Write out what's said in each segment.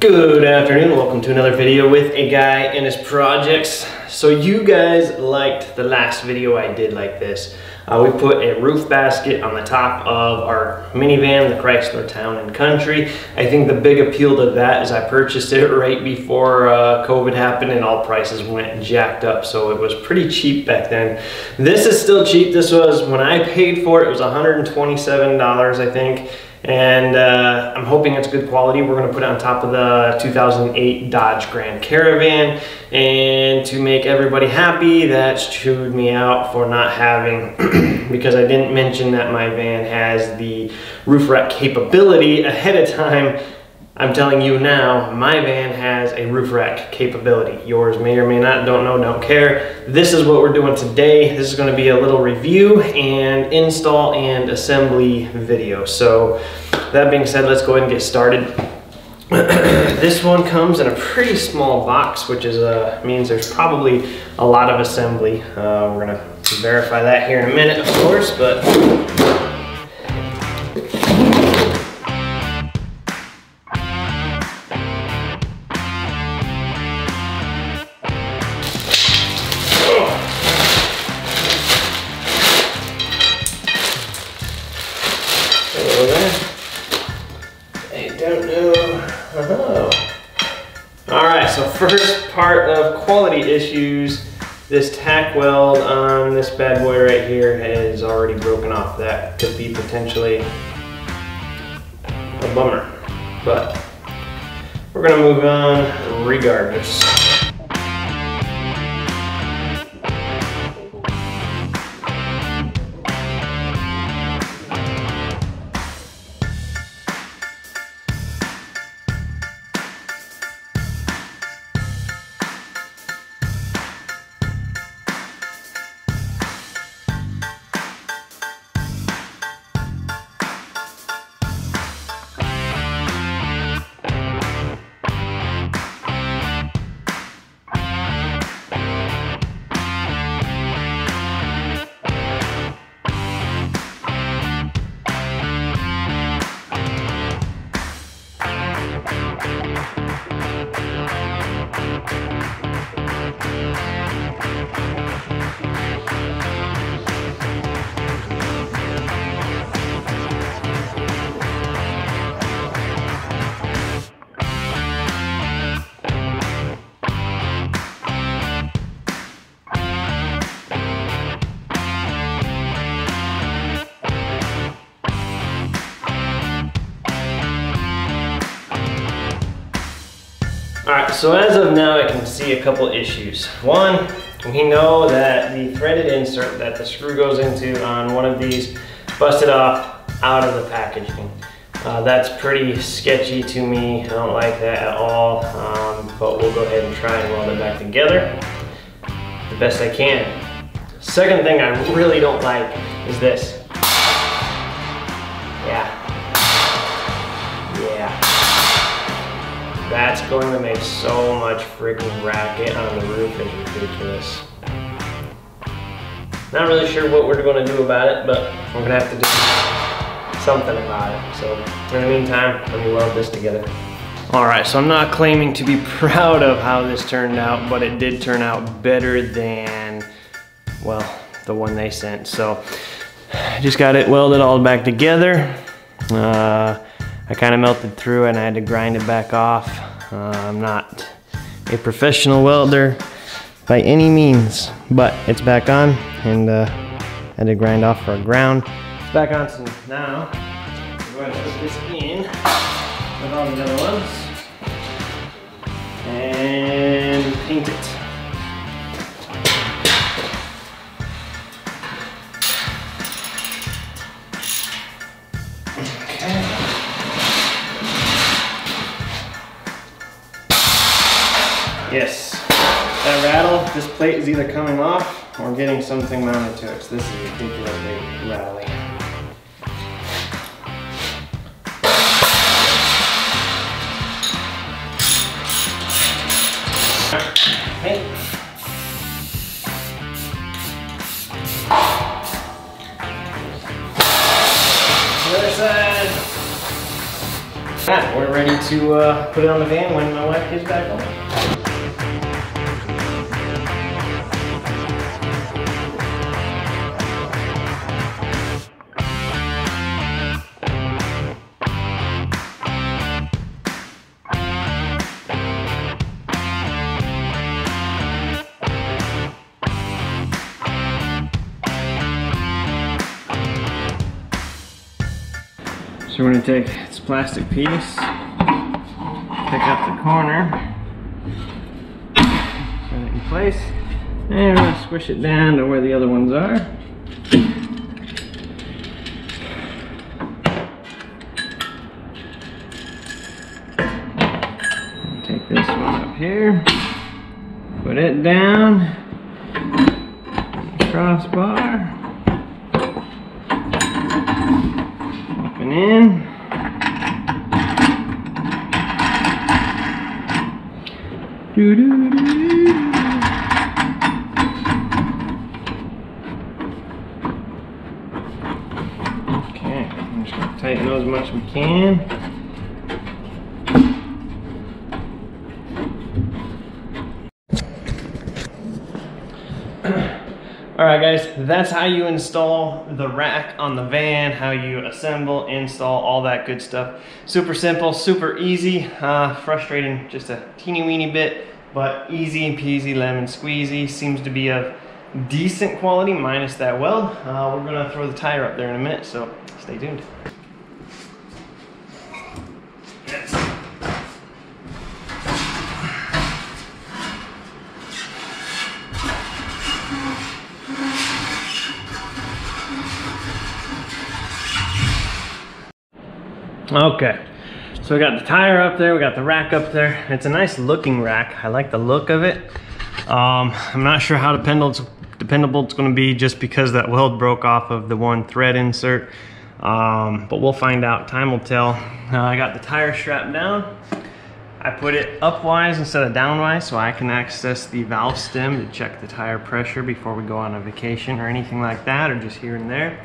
Good afternoon, welcome to another video with A Guy and His Projects. So you guys liked the last video I did like this. We put a roof basket on the top of our minivan, the Chrysler Town and Country. I think the big appeal to that is I purchased it right before COVID happened and all prices went jacked up, so it was pretty cheap back then. This is still cheap. This was, when I paid for it, it was $127, I think. And I'm hoping it's good quality. We're gonna put it on top of the 2008 Dodge Grand Caravan. And to make everybody happy, that's chewed me out for not having, because I didn't mention that my van has the roof rack capability ahead of time. I'm telling you now, my van has a roof rack capability. Yours may or may not, don't know, don't care. This is what we're doing today. This is gonna be a little review and install and assembly video. So that being said, let's go ahead and get started. This one comes in a pretty small box, which is means there's probably a lot of assembly. We're gonna verify that here in a minute, of course, but. First part of quality issues, this tack weld on this bad boy right here is already broken off. That could be potentially a bummer, but we're gonna move on regardless. Alright, so as of now I can see a couple issues. One, we know that the threaded insert that the screw goes into on one of these busted off out of the packaging. That's pretty sketchy to me. I don't like that at all, but we'll go ahead and try and weld it back together the best I can. Second thing I really don't like is this. Yeah. That's going to make so much freaking racket on the roof, it's ridiculous. Not really sure what we're going to do about it, but we're going to have to do something about it. So in the meantime, let me weld this together. All right, so I'm not claiming to be proud of how this turned out, but it did turn out better than, well, the one they sent. So I just got it welded all back together. I kind of melted through and I had to grind it back off. I'm not a professional welder by any means, but it's back on, and I had to grind off for a ground. It's back on, so now we're going to put this in with all the other ones and paint it. Yes, that rattle, this plate is either coming off or getting something mounted to it. So this is ridiculously rattly. Hey. The other side. Alright, we're ready to put it on the van when my wife gets back home. So we're going to take this plastic piece, pick up the corner, set it in place, and we're going to squish it down to where the other ones are. Take this one up here, put it down, crossbar. In. Doo -doo -doo -doo. Okay, I'm just going to tighten those as much as we can. Alright guys, that's how you install the rack on the van, how you assemble, install, all that good stuff. Super simple, super easy, frustrating just a teeny weeny bit, but easy peasy lemon squeezy. Seems to be of decent quality minus that weld. We're going to throw the tire up there in a minute, so stay tuned. Okay, so we got the tire up there, we got the rack up there. It's a nice looking rack. I like the look of it. I'm not sure how dependable it's going to be just because that weld broke off of the one thread insert. But we'll find out. Time will tell. I got the tire strapped down. I put it upwise instead of downwise so I can access the valve stem to check the tire pressure before we go on a vacation or anything like that, or just here and there.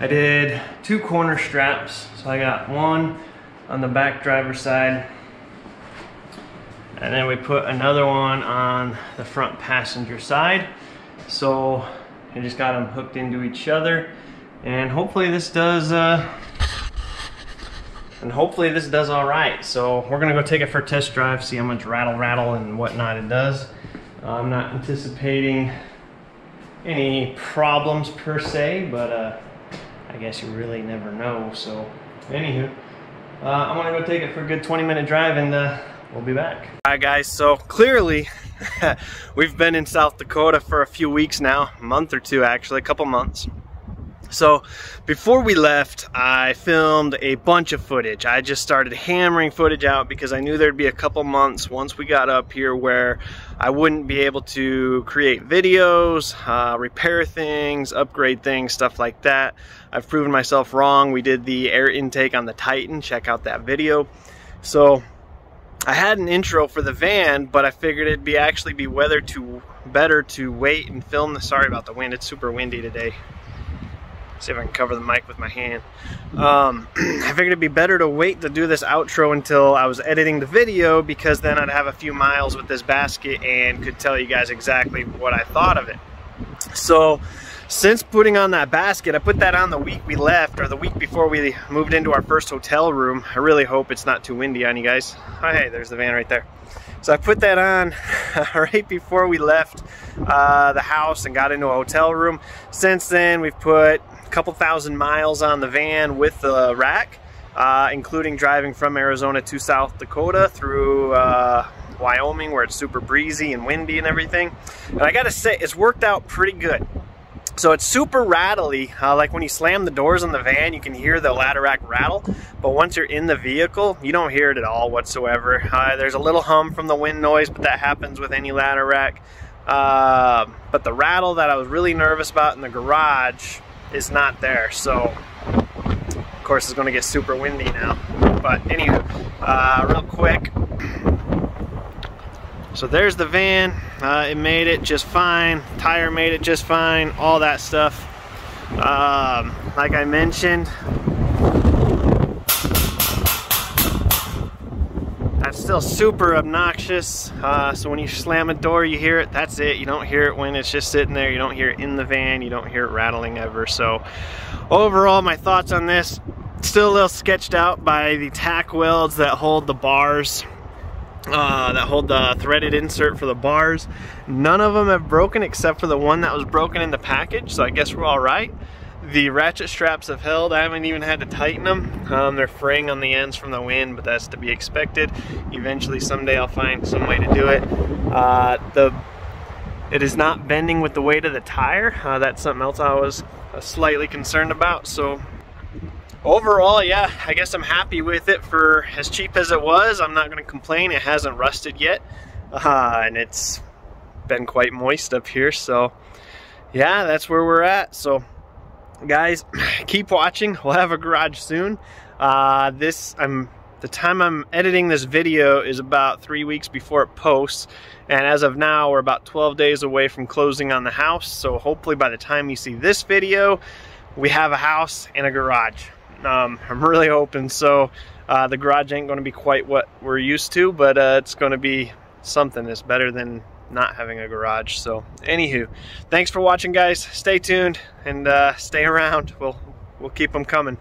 I did two corner straps, so I got one on the back driver's side, and then we put another one on the front passenger side. So I just got them hooked into each other, and hopefully this does. All right. So we're gonna go take it for a test drive, see how much rattle and whatnot it does. I'm not anticipating any problems per se, but. I guess you really never know, so anywho, I'm gonna go take it for a good 20-minute drive, and we'll be back. All right guys, so clearly we've been in South Dakota for a few weeks now, a month or two actually, a couple months. So before we left, I filmed a bunch of footage. I just started hammering footage out because I knew there'd be a couple months once we got up here where I wouldn't be able to create videos, repair things, upgrade things, stuff like that. I've proven myself wrong. We did the air intake on the Titan. Check out that video. So I had an intro for the van, but I figured it'd be better to wait and film the, sorry about the wind, it's super windy today. See if I can cover the mic with my hand. I figured it'd be better to wait to do this outro until I was editing the video, because then I'd have a few miles with this basket and could tell you guys exactly what I thought of it. So since putting on that basket, I put that on the week we left, or the week before we moved into our first hotel room. I really hope it's not too windy on you guys. Oh, hey, there's the van right there. So I put that on right before we left the house and got into a hotel room. Since then, we've put couple thousand miles on the van with the rack, including driving from Arizona to South Dakota through Wyoming, where it's super breezy and windy and everything. And I gotta say, it's worked out pretty good. So it's super rattly. Like when you slam the doors on the van, you can hear the ladder rack rattle, but once you're in the vehicle, you don't hear it at all whatsoever. There's a little hum from the wind noise, but that happens with any ladder rack. But the rattle that I was really nervous about in the garage is not there. So of course it's going to get super windy now, but anyway, real quick, so there's the van. It made it just fine, tire made it just fine, all that stuff. Like I mentioned, still super obnoxious. So when you slam a door, you hear it. That's it. You don't hear it when it's just sitting there. You don't hear it in the van. You don't hear it rattling ever. So overall, my thoughts on this, still a little sketched out by the tack welds that hold the bars, that hold the threaded insert for the bars. None of them have broken except for the one that was broken in the package, so I guess we're all right. The ratchet straps have held. I haven't even had to tighten them. They're fraying on the ends from the wind, but that's to be expected. Eventually someday I'll find some way to do it. It is not bending with the weight of the tire. That's something else I was slightly concerned about. So overall, yeah, I guess I'm happy with it for as cheap as it was. I'm not going to complain. It hasn't rusted yet, and it's been quite moist up here. So yeah, that's where we're at. So guys, keep watching. We'll have a garage soon. The time I'm editing this video is about 3 weeks before it posts, and as of now, we're about 12 days away from closing on the house. So hopefully by the time you see this video, we have a house and a garage. I'm really hoping so. The garage ain't going to be quite what we're used to, but it's going to be something that's better than not having a garage. So anywho, thanks for watching, guys. Stay tuned and stay around. We'll keep them coming.